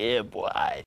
Yeah, boy.